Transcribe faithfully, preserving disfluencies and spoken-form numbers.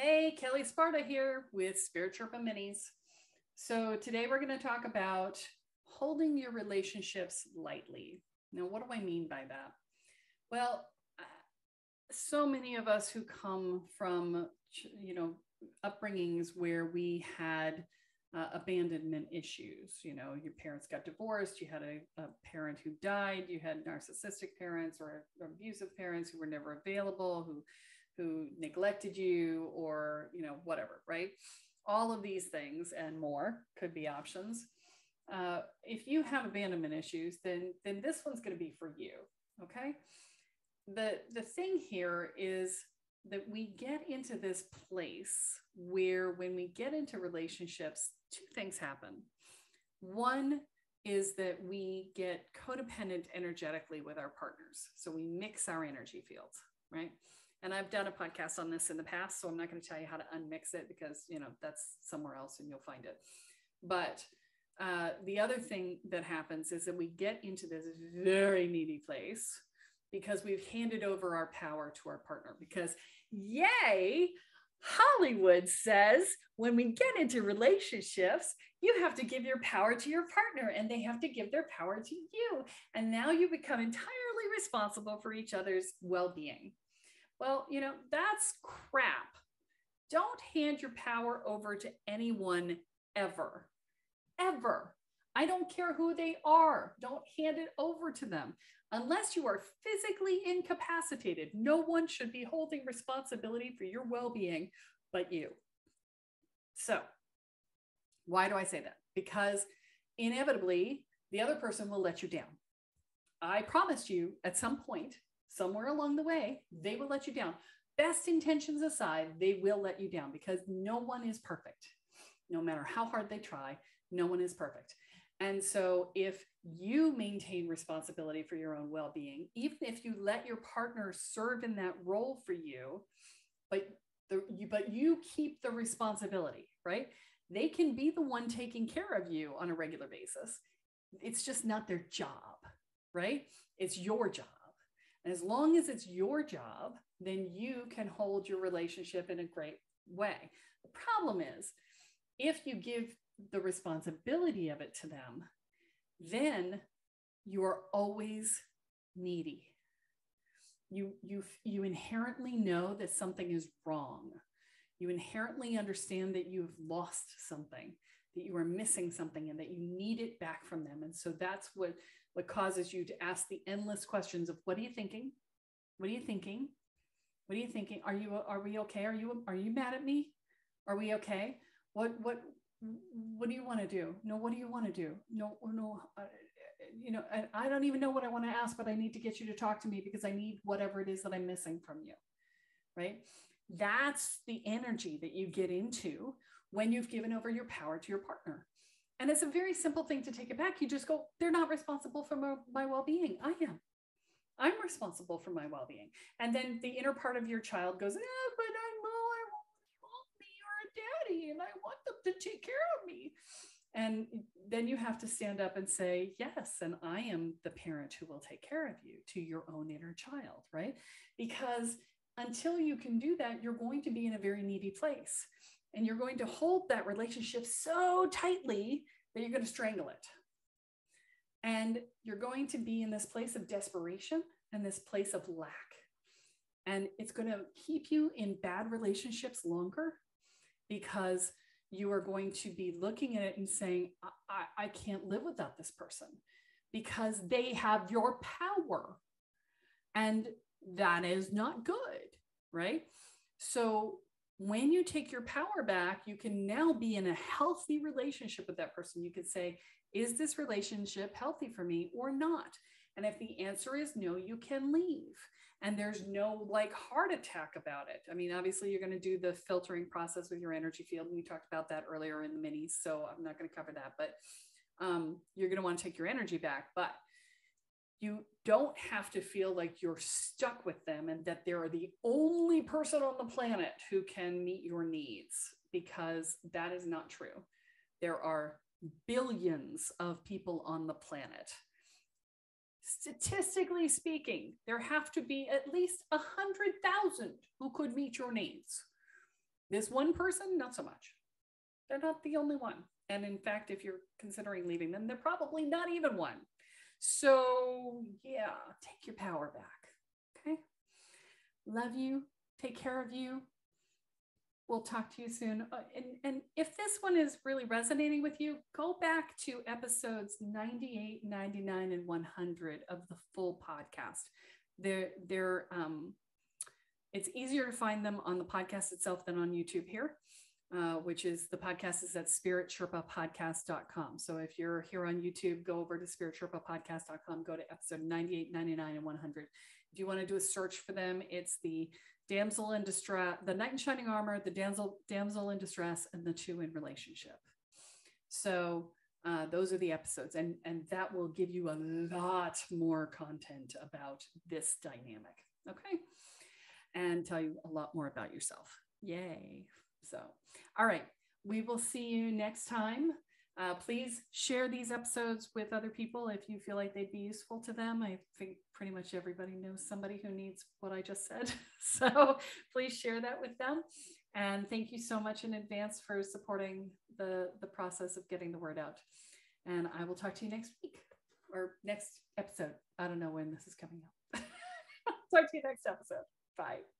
Hey, Kelly Sparta here with Spirit Sherpa Minis. So today we're going to talk about holding your relationships lightly. Now, what do I mean by that? Well, so many of us who come from, you know, upbringings where we had uh, abandonment issues, you know, your parents got divorced, you had a, a parent who died, you had narcissistic parents or abusive parents who were never available, who who neglected you or, you know, whatever, right? All of these things and more could be options. Uh, if you have abandonment issues, then, then this one's going to be for you, okay? The, the thing here is that we get into this place where when we get into relationships, two things happen. One is that we get codependent energetically with our partners. So we mix our energy fields, right? And I've done a podcast on this in the past, so I'm not going to tell you how to unmix it because, you know, that's somewhere else and you'll find it. But uh, the other thing that happens is that we get into this very needy place because we've handed over our power to our partner because, yay, Hollywood says when we get into relationships, you have to give your power to your partner and they have to give their power to you. And now you become entirely responsible for each other's well-being. Well, you know, that's crap. Don't hand your power over to anyone ever, ever. I don't care who they are. Don't hand it over to them unless you are physically incapacitated. No one should be holding responsibility for your well-being but you. So why do I say that? Because inevitably, the other person will let you down. I promised you at some point, somewhere along the way, they will let you down. Best intentions aside, they will let you down because no one is perfect. No matter how hard they try, no one is perfect. And so if you maintain responsibility for your own well-being, even if you let your partner serve in that role for you, but, the, you, but you keep the responsibility, right? They can be the one taking care of you on a regular basis. It's just not their job, right? It's your job. And as long as it's your job, then you can hold your relationship in a great way. The problem is, if you give the responsibility of it to them, then you are always needy. You, you, you inherently know that something is wrong. You inherently understand that you've lost something, that you are missing something, and that you need it back from them. And so that's what What causes you to ask the endless questions of what are you thinking? What are you thinking? What are you thinking? Are you are we okay? Are you are you mad at me? Are we okay? What what what do you want to do? No, what do you want to do? No, no, uh, you know, I, I don't even know what I want to ask, but I need to get you to talk to me because I need whatever it is that I'm missing from you, right? That's the energy that you get into when you've given over your power to your partner. And it's a very simple thing to take it back. You just go, they're not responsible for my, my well-being. I am. I'm responsible for my well-being. And then the inner part of your child goes, oh, but I know I want me or a daddy and I want them to take care of me. And then you have to stand up and say, yes, and I am the parent who will take care of you to your own inner child, right? Because until you can do that, you're going to be in a very needy place. And you're going to hold that relationship so tightly that you're going to strangle it. And you're going to be in this place of desperation and this place of lack. And it's going to keep you in bad relationships longer because you are going to be looking at it and saying, I, I, I can't live without this person because they have your power. And that is not good, right? So when you take your power back, you can now be in a healthy relationship with that person. You can say, is this relationship healthy for me or not? And if the answer is no, you can leave. And there's no like heart attack about it. I mean, obviously you're going to do the filtering process with your energy field. And we talked about that earlier in the minis, so I'm not going to cover that, but um, you're going to want to take your energy back. But you don't have to feel like you're stuck with them and that they're the only person on the planet who can meet your needs, because that is not true. There are billions of people on the planet. Statistically speaking, there have to be at least one hundred thousand who could meet your needs. This one person, not so much. They're not the only one. And in fact, if you're considering leaving them, they're probably not even one. So yeah, take your power back. Okay. Love you. Take care of you. We'll talk to you soon. Uh, and, and if this one is really resonating with you, go back to episodes ninety-eight, ninety-nine, and one hundred of the full podcast. They're, they're, um, it's easier to find them on the podcast itself than on YouTube here, uh, which is the podcast is at spirit sherpa podcast dot com. So if you're here on YouTube, go over to spirit sherpa podcast dot com, go to episode ninety-eight, ninety-nine, and one hundred. If you want to do a search for them, it's the Damsel in Distress, the Knight in Shining Armor, the Damsel, Damsel in Distress, and the Two in Relationship. So uh, those are the episodes, and, and that will give you a lot more content about this dynamic, okay? And tell you a lot more about yourself. Yay. So, all right. We will see you next time. Uh, please share these episodes with other people if you feel like they'd be useful to them. I think pretty much everybody knows somebody who needs what I just said. So please share that with them. And thank you so much in advance for supporting the, the process of getting the word out. And I will talk to you next week or next episode. I don't know when this is coming up. Talk to you next episode. Bye.